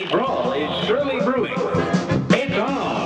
A brawl is surely brewing. It's on!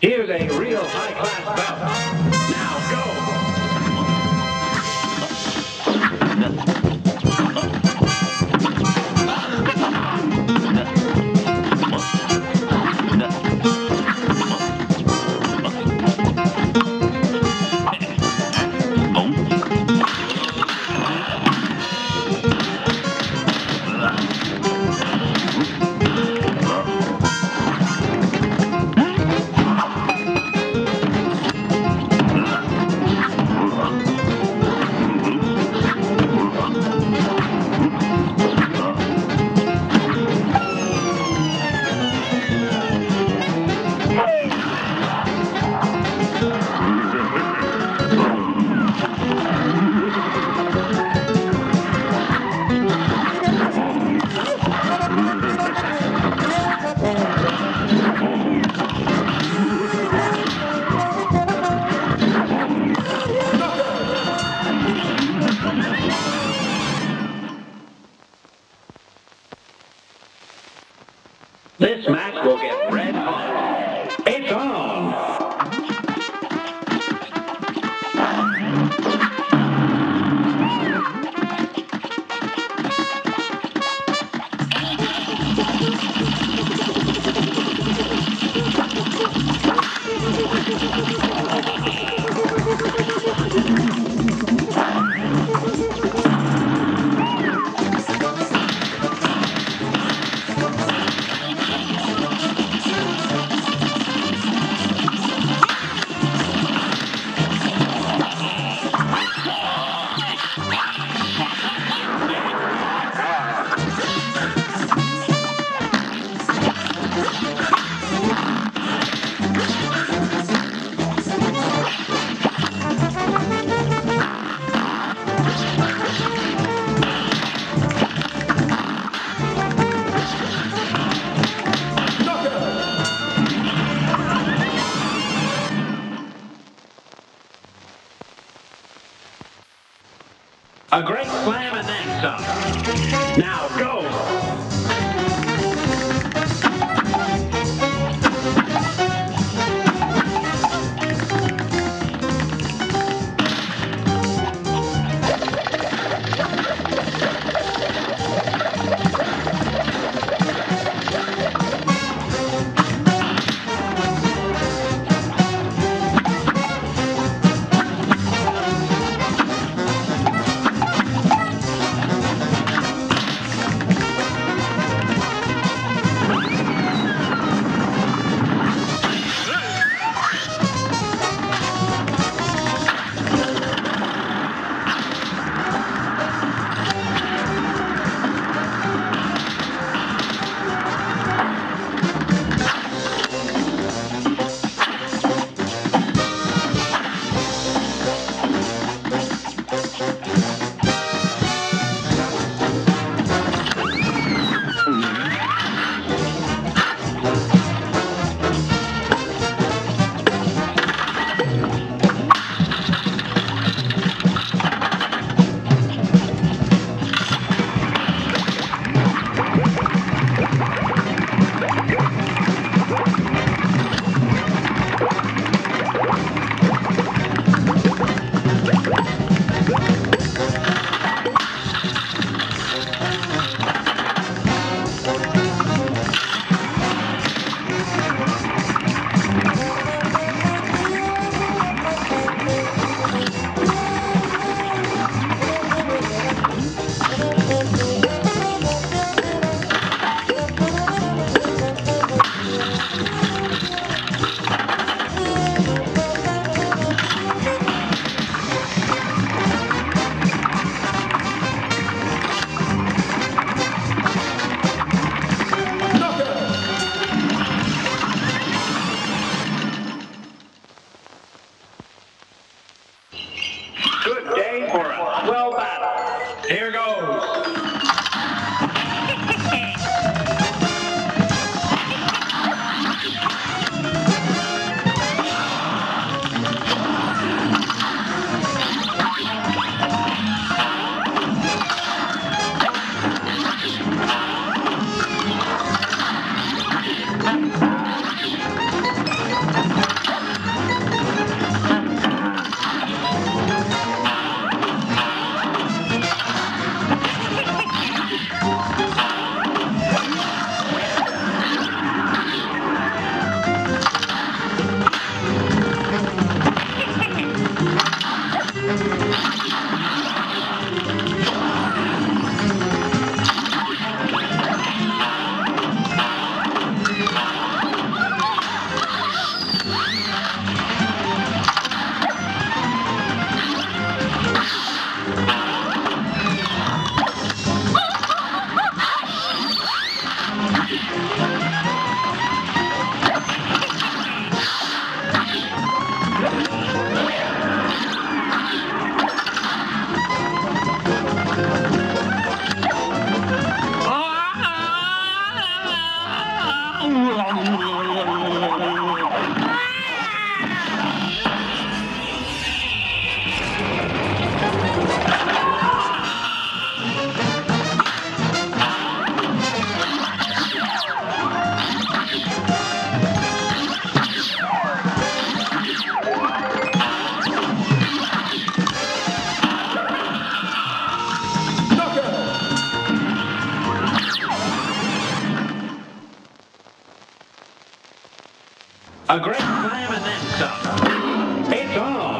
Here's a real high-class bout. Now go! This match will get red hot. It's on! A great slam and then some. Now go! A great slam and then some. It's on.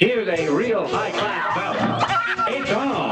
Here's a real high-class bout. It's on!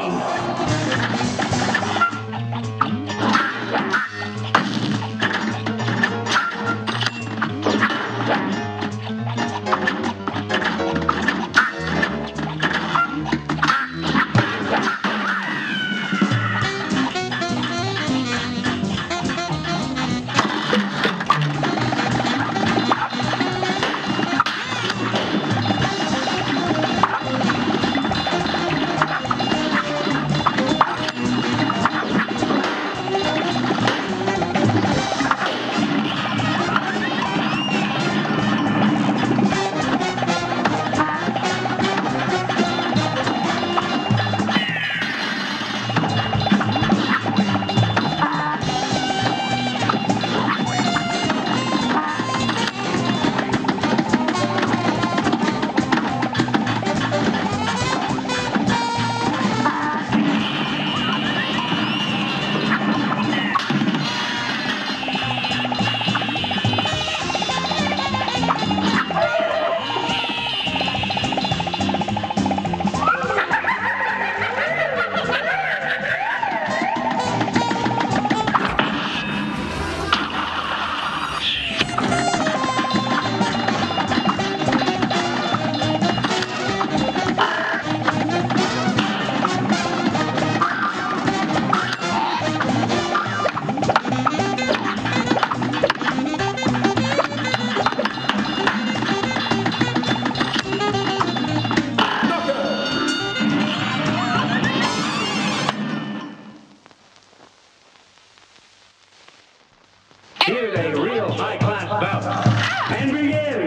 Here's a real high-class bout. And begin!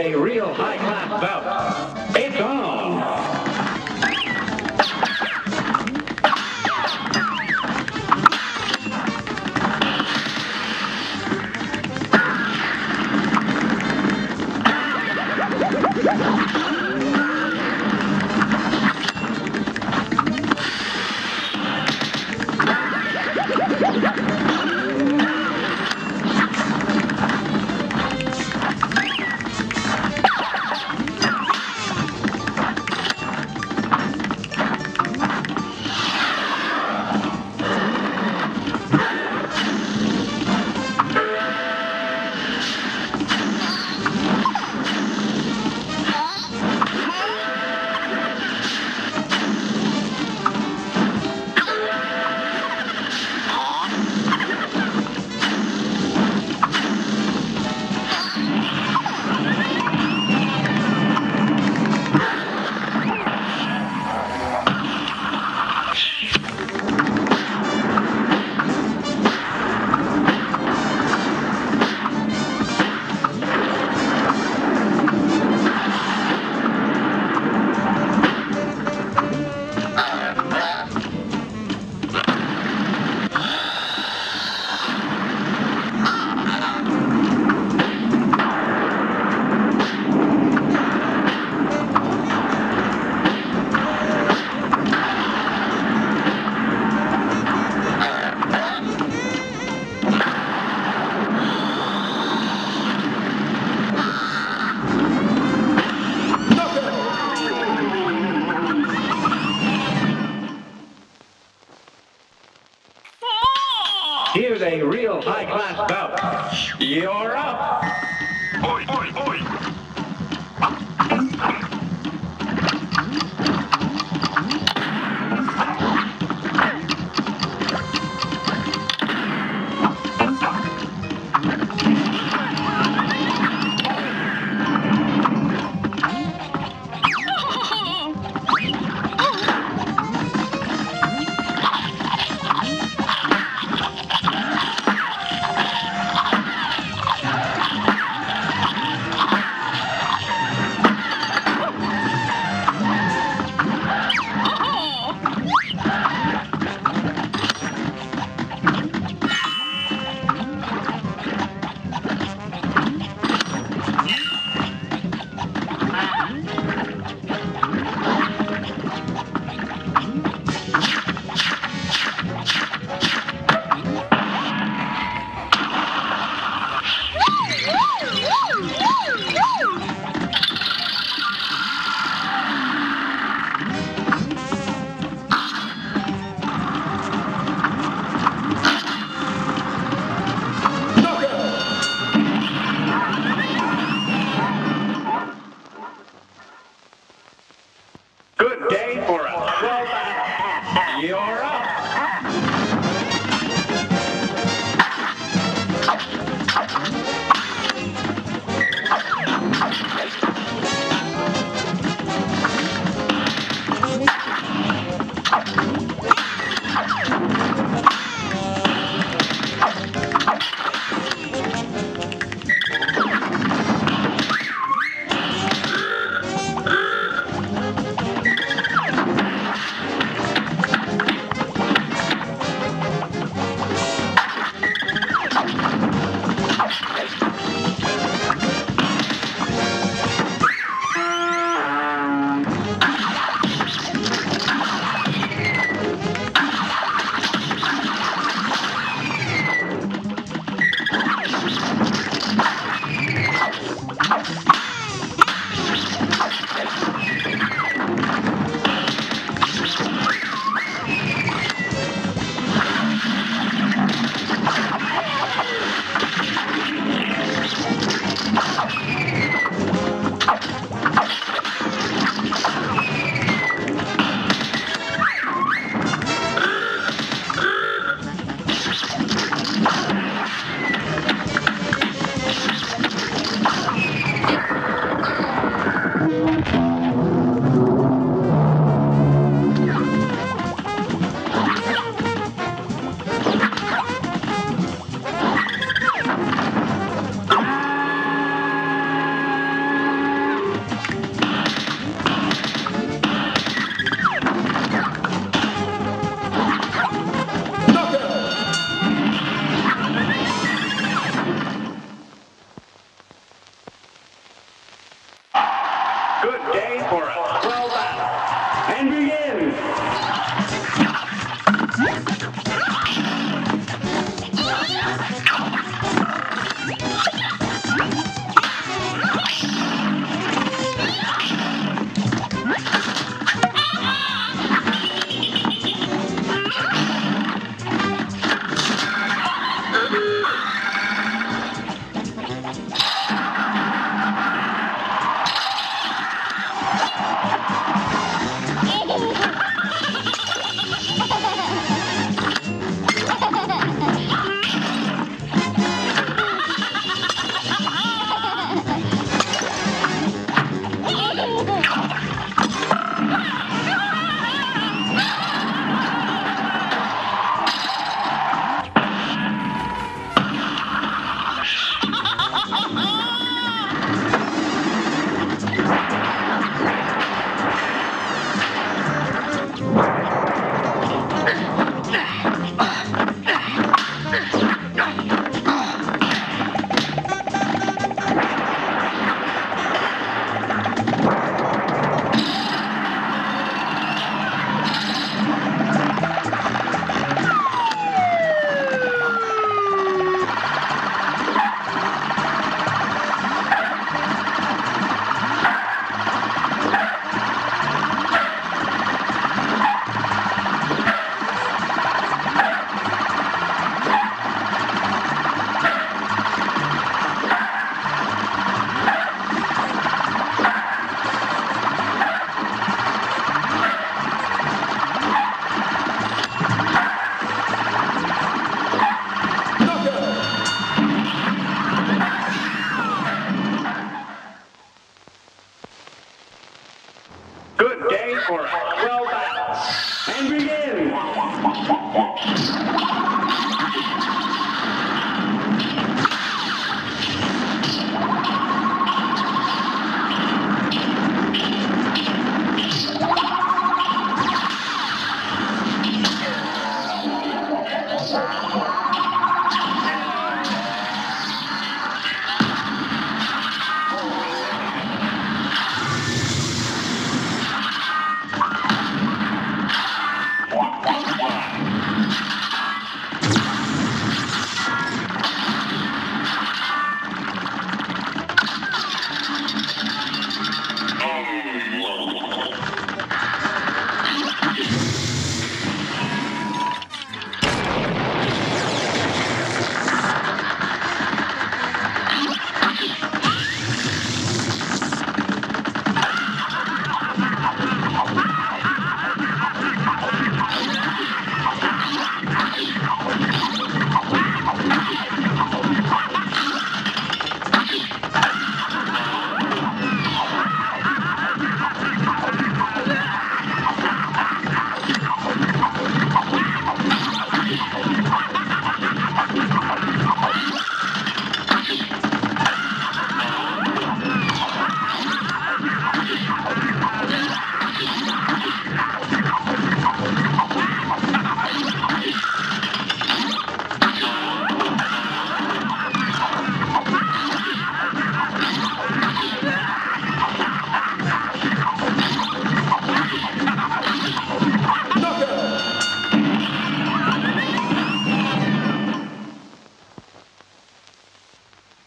a real high-class bout. It's on! Here's a real high-class bout. You're up! Oi, oi, oi!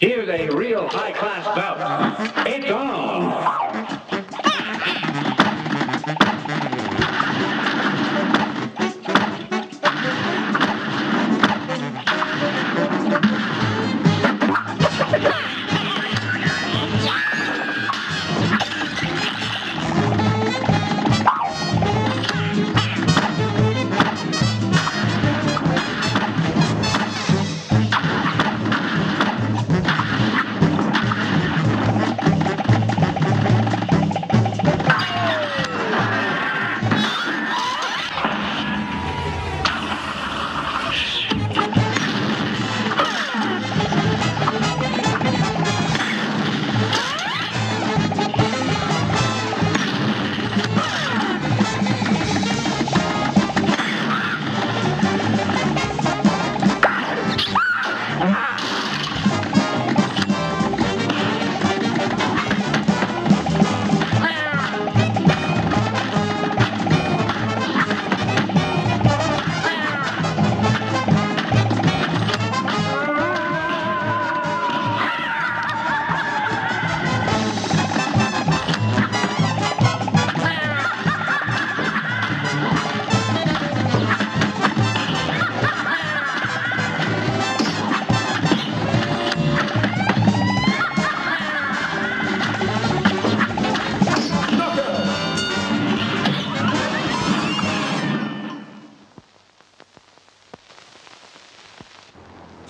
Here's a real high-class bout. It's on!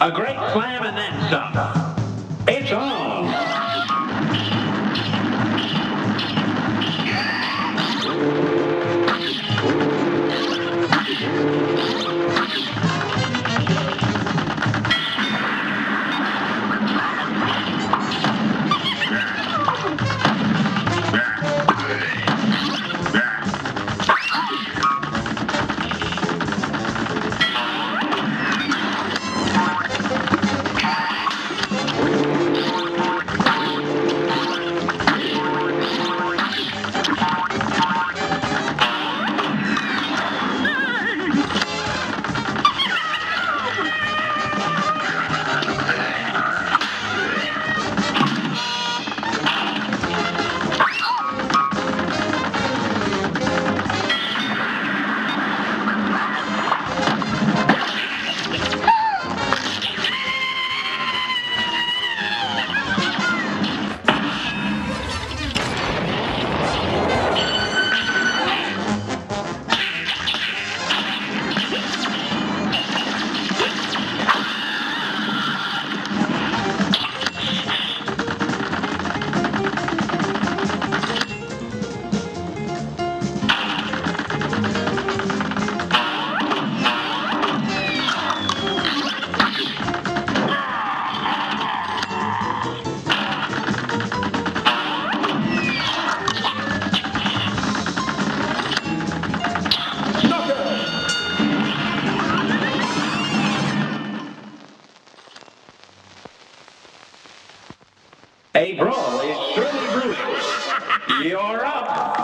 A great slam and then some. It's on! A brawl is surely brewing. You're up.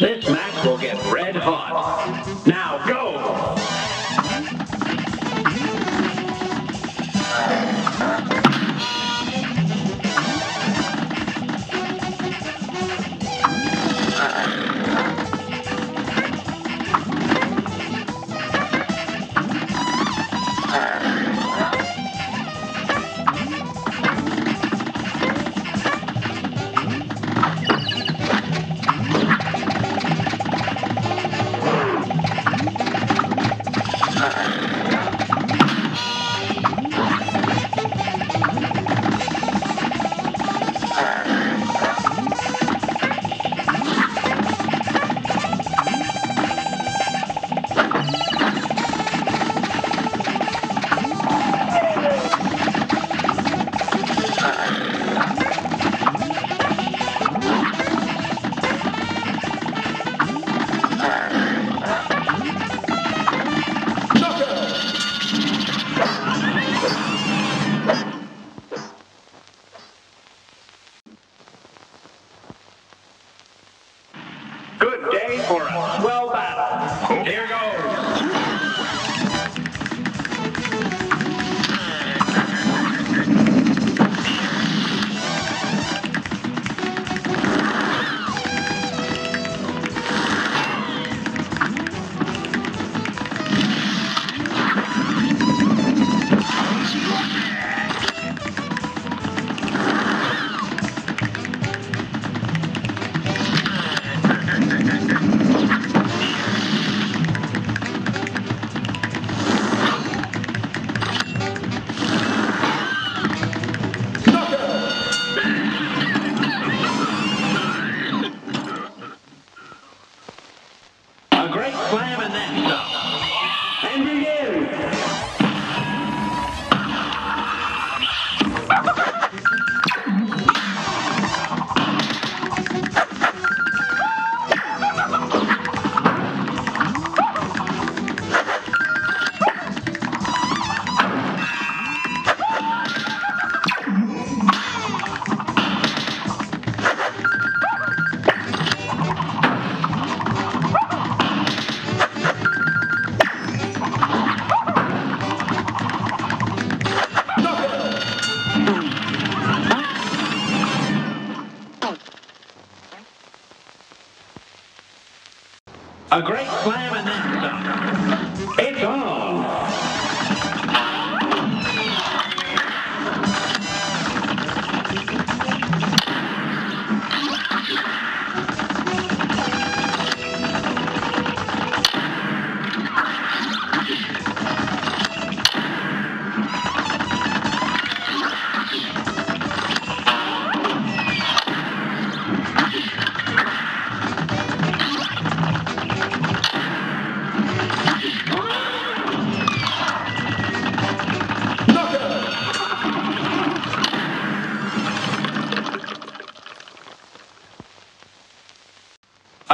This match will get red hot. Now go! A great slam and then some. It's on!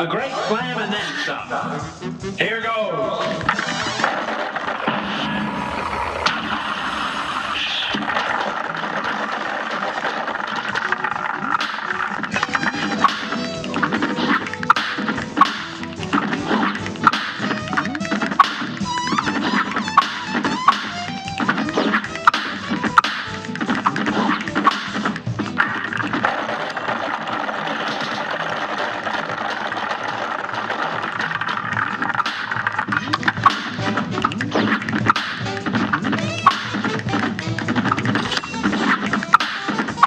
A great slam and then some.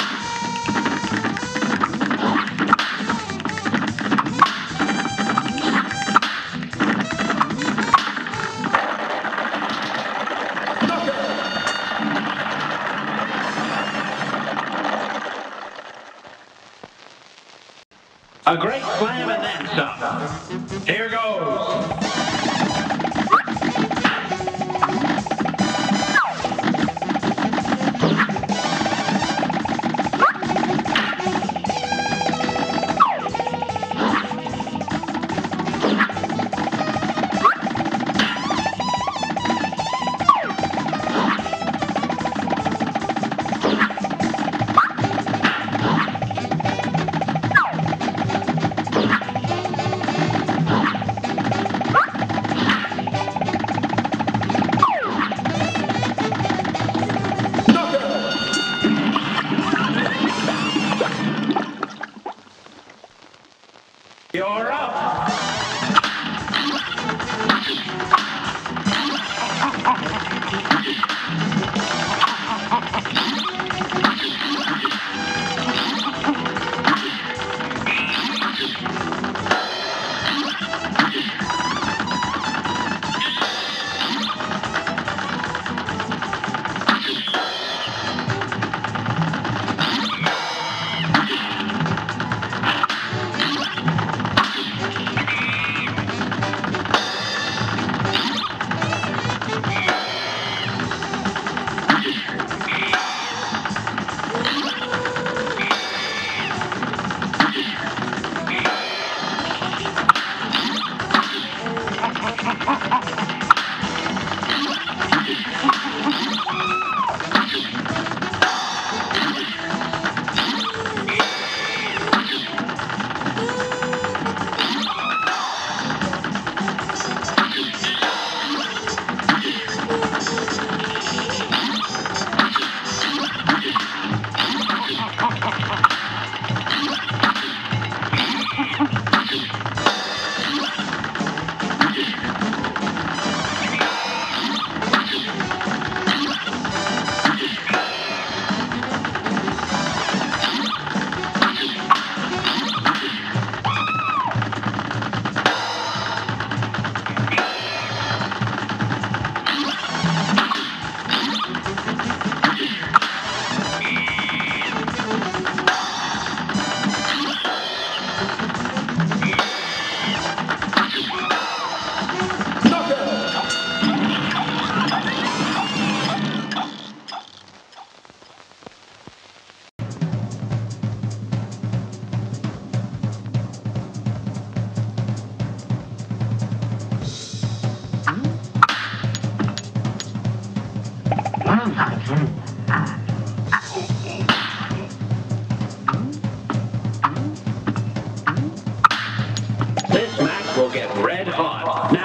Here goes. A great slam and then some. Here goes. You're up! This match will get red hot.